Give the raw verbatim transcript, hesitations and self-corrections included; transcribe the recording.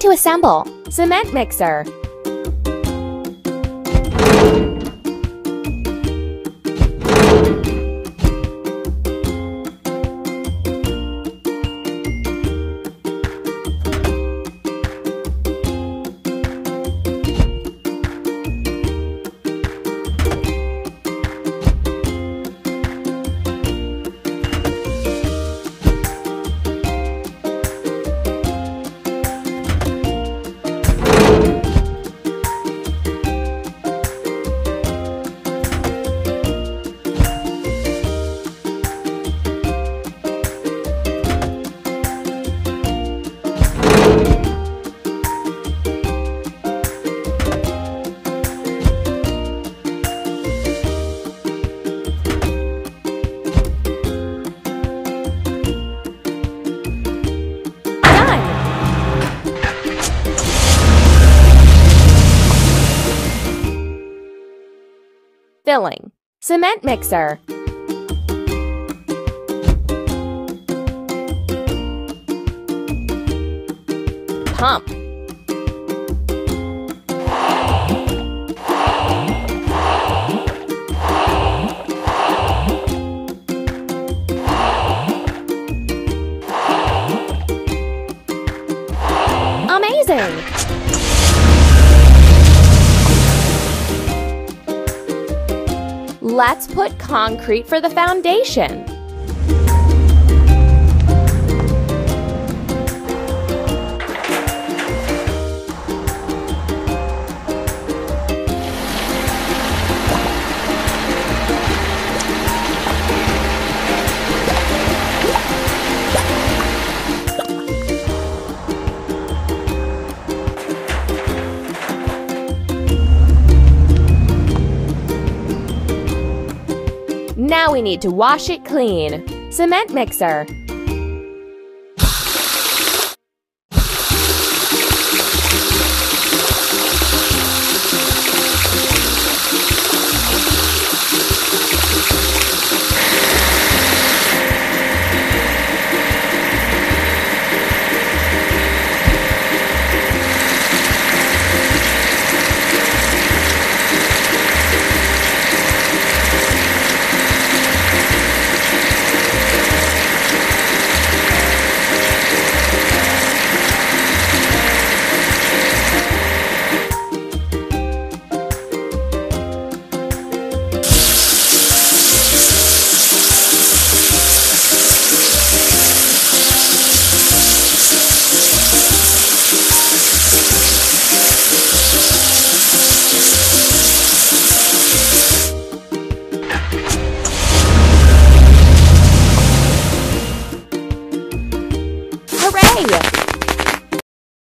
Ready to assemble. Cement mixer. Filling. Cement mixer. Pump. Amazing! Let's put concrete for the foundation. Now we need to wash it clean. Cement mixer.